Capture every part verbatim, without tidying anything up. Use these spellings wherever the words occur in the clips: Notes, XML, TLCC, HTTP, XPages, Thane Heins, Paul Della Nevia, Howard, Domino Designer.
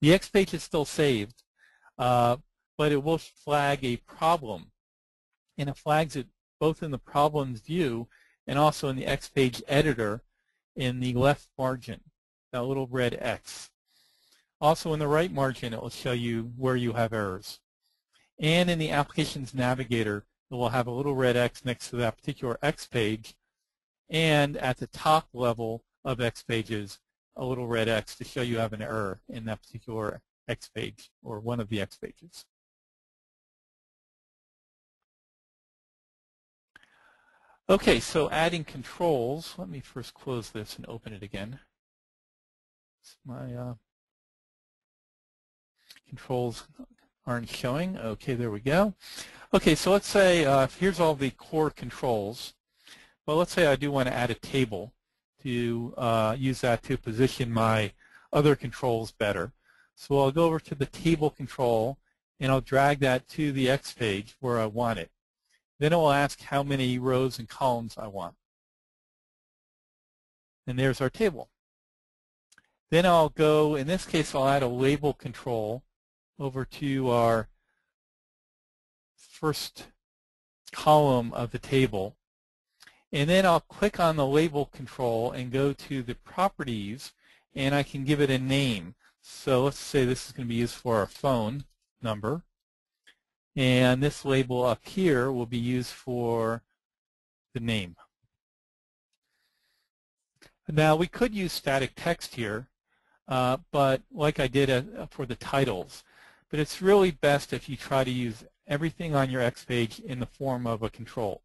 The X page is still saved, uh, but it will flag a problem, and it flags it both in the problems view and also in the X page editor in the left margin, that little red X. Also in the right margin, it will show you where you have errors. And in the Applications Navigator, it will have a little red X next to that particular X page, and at the top level of X pages, a little red X to show you have an error in that particular X page or one of the X pages. Okay, so adding controls. Let me first close this and open it again. It's my uh, controls aren't showing. Okay, there we go. Okay, so let's say uh, here's all the core controls. Well, let's say I do want to add a table to uh, use that to position my other controls better. So I'll go over to the table control, and I'll drag that to the X page where I want it. Then it will ask how many rows and columns I want. And there's our table. Then I'll go, in this case, I'll add a label control over to our first column of the table. And then I'll click on the label control and go to the properties, and I can give it a name. So let's say this is going to be used for our phone number. And this label up here will be used for the name. Now, we could use static text here, uh, but like I did uh, for the titles. But it's really best if you try to use everything on your X page in the form of a control.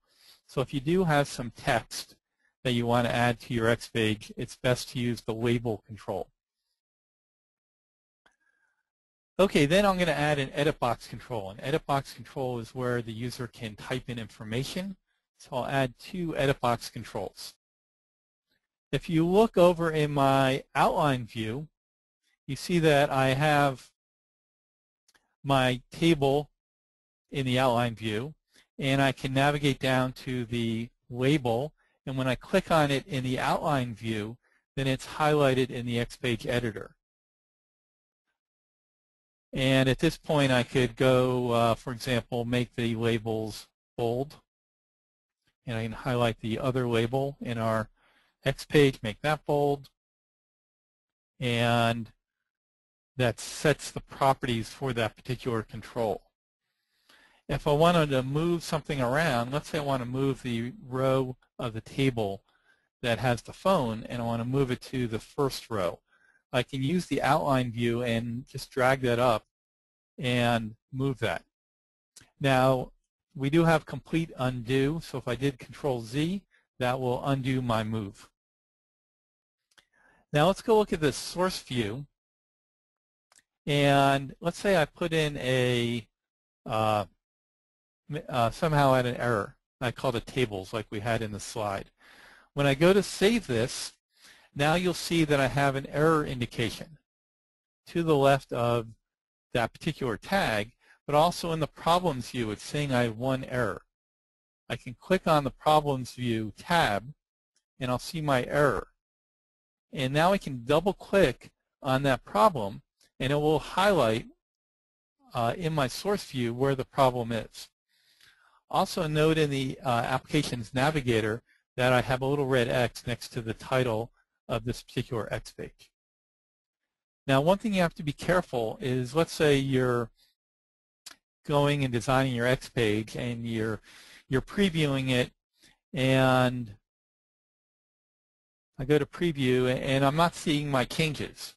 So if you do have some text that you want to add to your X page, it's best to use the label control. Okay, then I'm going to add an edit box control. An edit box control is where the user can type in information. So I'll add two edit box controls. If you look over in my outline view, you see that I have my table in the outline view, and I can navigate down to the label, and when I click on it in the outline view, then it's highlighted in the X page editor. And at this point, I could go, uh, for example, make the labels bold. And I can highlight the other label in our X page, make that bold. And that sets the properties for that particular control. If I wanted to move something around, let's say I want to move the row of the table that has the phone, and I want to move it to the first row. I can use the outline view and just drag that up and move that. Now, we do have complete undo, so if I did control Z, that will undo my move. Now let's go look at the source view. And let's say I put in a, uh, uh, somehow had an error. I called it tables like we had in the slide. When I go to save this, now you'll see that I have an error indication to the left of that particular tag, but also in the Problems view, it's saying I have one error. I can click on the Problems view tab, and I'll see my error. And now I can double-click on that problem, and it will highlight uh, in my source view where the problem is. Also note in the uh, Applications Navigator that I have a little red X next to the title of this particular X page. Now, one thing you have to be careful is, let's say you're going and designing your X page and you're you're previewing it, and I go to preview and I'm not seeing my changes.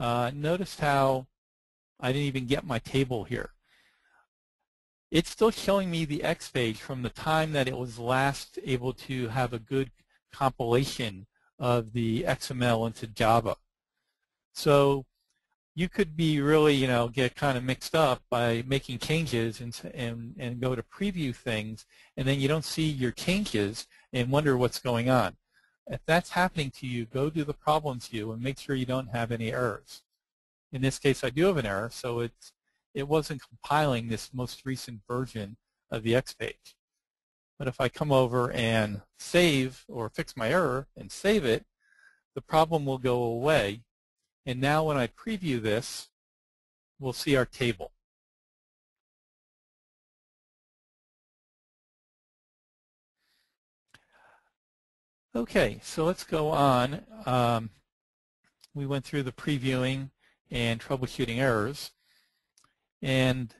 Uh, notice how I didn't even get my table here. It's still showing me the X page from the time that it was last able to have a good compilation of the X M L into Java. So you could be really, you know, get kind of mixed up by making changes and, and, and go to preview things, and then you don't see your changes and wonder what's going on. If that's happening to you, go to the Problems view and make sure you don't have any errors. In this case, I do have an error, so it's, it wasn't compiling this most recent version of the X page. But if I come over and save or fix my error and save it, the problem will go away. And now when I preview this, we'll see our table. Okay, so let's go on. Um, we went through the previewing and troubleshooting errors, and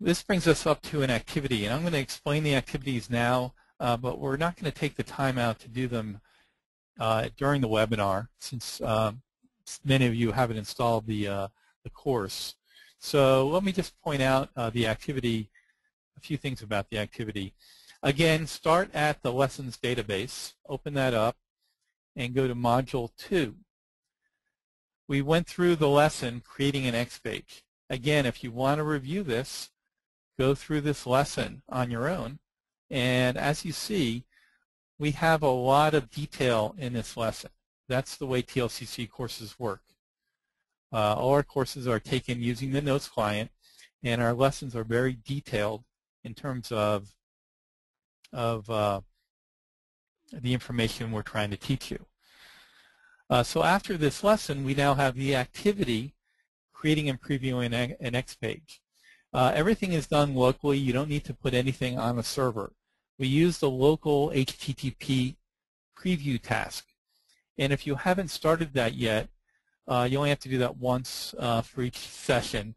this brings us up to an activity. And I'm going to explain the activities now, uh, but we're not going to take the time out to do them uh, during the webinar, since uh, many of you haven't installed the, uh, the course. So let me just point out uh, the activity, a few things about the activity. Again, start at the lessons database, open that up, and go to module two. We went through the lesson, creating an X page. Again, if you want to review this, go through this lesson on your own. And as you see, we have a lot of detail in this lesson. That's the way T L C C courses work. Uh, all our courses are taken using the Notes client, and our lessons are very detailed in terms of of uh, the information we're trying to teach you. Uh, so after this lesson, we now have the activity, creating and previewing an, an X page. Uh, everything is done locally. You don't need to put anything on a server. We use the local H T T P preview task. And if you haven't started that yet, uh, you only have to do that once uh, for each session.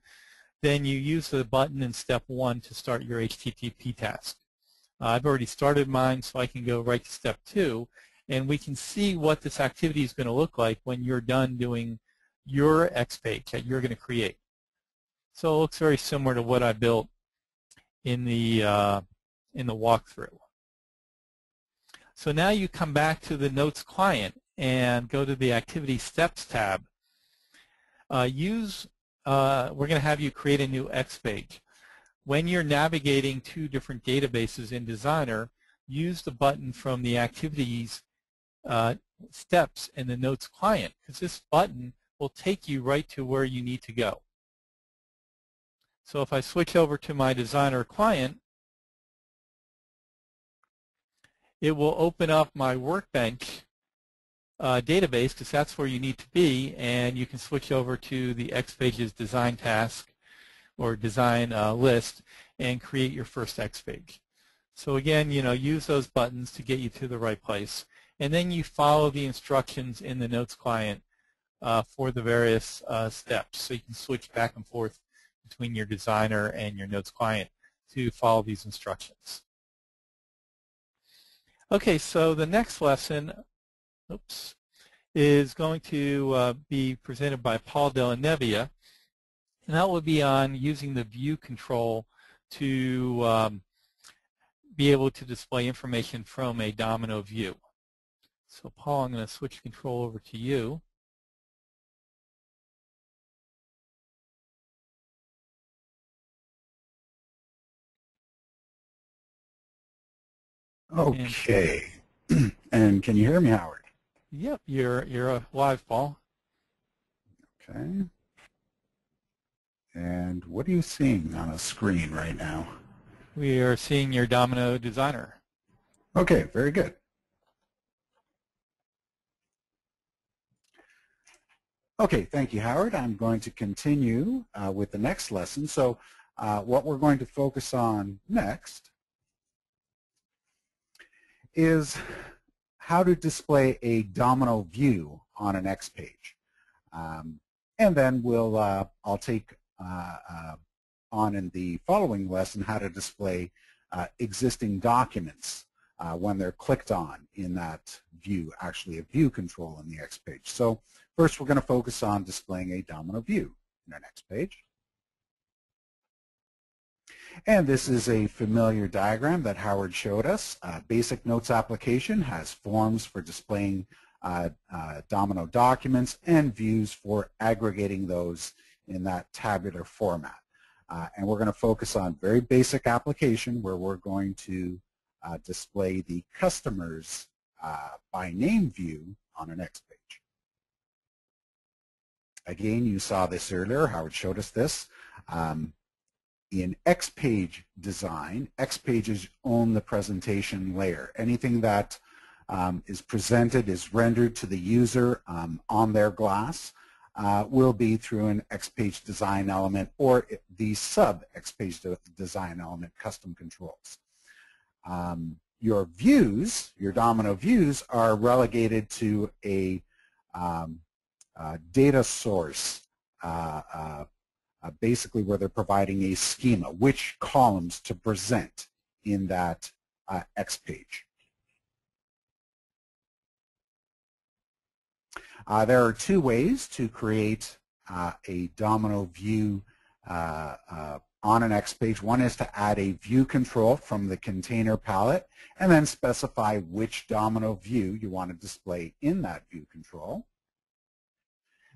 Then you use the button in step one to start your H T T P task. I've already started mine, so I can go right to step two, and we can see what this activity is going to look like when you're done doing your X page that you're going to create. So it looks very similar to what I built in the uh, in the walkthrough. So now you come back to the Notes client and go to the Activity Steps tab. Uh, use uh, we're going to have you create a new X page. When you're navigating two different databases in Designer, use the button from the activities uh, steps in the Notes client, because this button will take you right to where you need to go. So if I switch over to my Designer client, it will open up my Workbench uh, database, because that's where you need to be, and you can switch over to the XPages design task or design uh, list and create your first X page. So again, you know, use those buttons to get you to the right place, and then you follow the instructions in the Notes client uh, for the various uh, steps. So you can switch back and forth between your Designer and your Notes client to follow these instructions. Okay, so the next lesson, oops, is going to uh, be presented by Paul Della Nevia. And that would be on using the view control to um, be able to display information from a domino view. So Paul, I'm going to switch control over to you. Okay. And, and can you hear me, Howard? Yep, you're you're live, Paul. Okay. And what are you seeing on a screen right now? We are seeing your Domino Designer. Okay, very good. Okay, thank you, Howard. I'm going to continue uh, with the next lesson. So uh, what we're going to focus on next is how to display a domino view on an X page. Um, and then we'll, uh, I'll take Uh, uh, on in the following lesson how to display uh, existing documents uh, when they're clicked on in that view, actually a view control in the X page. So first we're going to focus on displaying a domino view in our next page. And this is a familiar diagram that Howard showed us. Uh, basic Notes application has forms for displaying uh, uh, domino documents and views for aggregating those in that tabular format. Uh, and we're going to focus on very basic application where we're going to uh, display the customer's uh, by name view on our next page. Again, you saw this earlier, Howard showed us this. Um, in XPage design, XPages own the presentation layer. Anything that um, is presented is rendered to the user um, on their glass. uh, will be through an XPage design element or the sub XPage design element custom controls. Um, your views, your domino views, are relegated to a um, uh, data source, uh, uh, uh, basically where they're providing a schema, which columns to present in that uh, XPage. Uh, there are two ways to create uh, a domino view uh, uh, on an XPage. One is to add a view control from the container palette and then specify which domino view you want to display in that view control.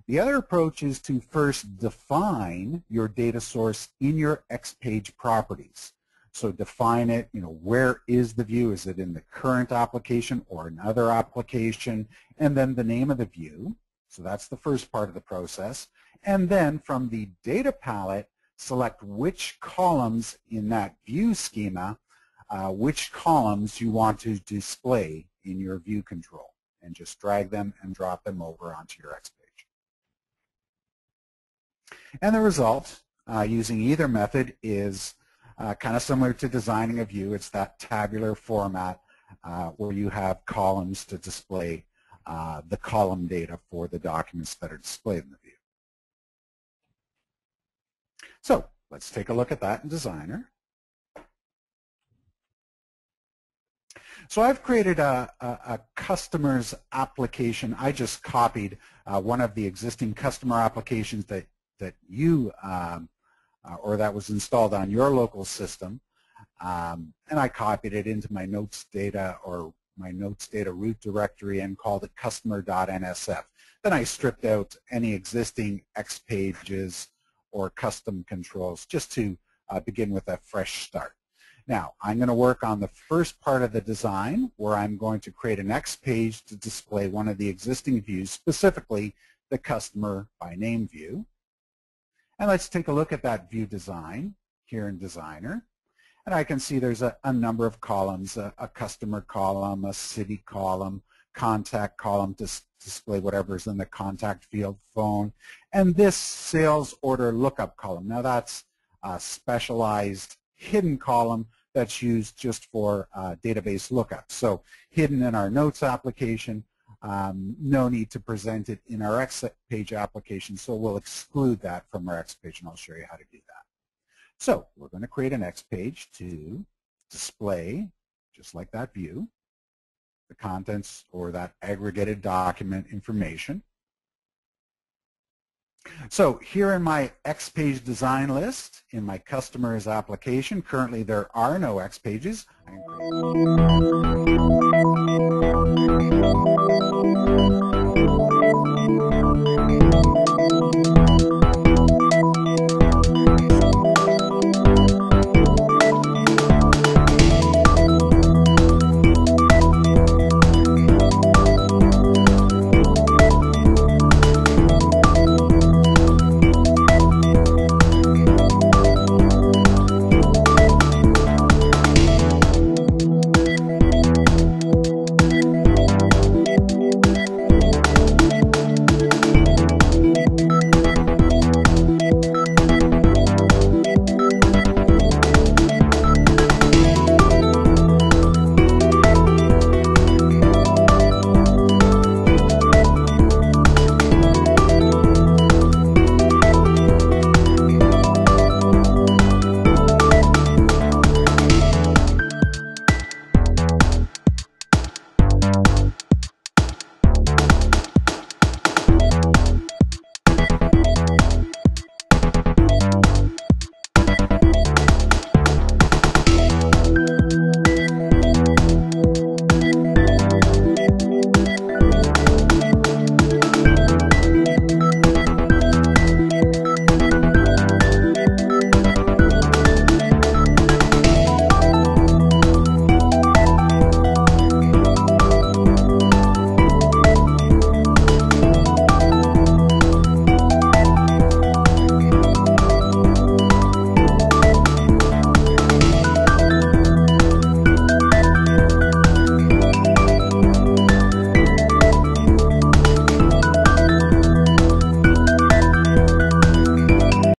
The other approach is to first define your data source in your XPage properties. So define it, you know, where is the view? Is it in the current application or another application? And then the name of the view. So that's the first part of the process. And then from the data palette, select which columns in that view schema, uh, which columns you want to display in your view control. And just drag them and drop them over onto your XPage. And the result, uh, using either method, is Uh, kind of similar to designing a view. It's that tabular format uh, where you have columns to display uh, the column data for the documents that are displayed in the view. So let's take a look at that in Designer. So I've created a, a, a customer's application. I just copied uh, one of the existing customer applications that, that you um, Uh, or that was installed on your local system, um, and I copied it into my Notes data or my Notes data root directory and called it customer.nsf. Then I stripped out any existing XPages or custom controls just to uh, begin with a fresh start. Now I'm going to work on the first part of the design where I'm going to create an XPage to display one of the existing views, specifically the customer by name view. And let's take a look at that view design here in Designer. And I can see there's a, a number of columns, a, a customer column, a city column, contact column to display whatever's in the contact field, phone, and this sales order lookup column. Now that's a specialized hidden column that's used just for uh, database lookup. So hidden in our Notes application, Um, no need to present it in our XPage application, so we'll exclude that from our XPage, and I'll show you how to do that. So we're going to create an XPage to display, just like that view, the contents or that aggregated document information. So here in my XPage design list, in my customer's application, currently there are no XPages. I can create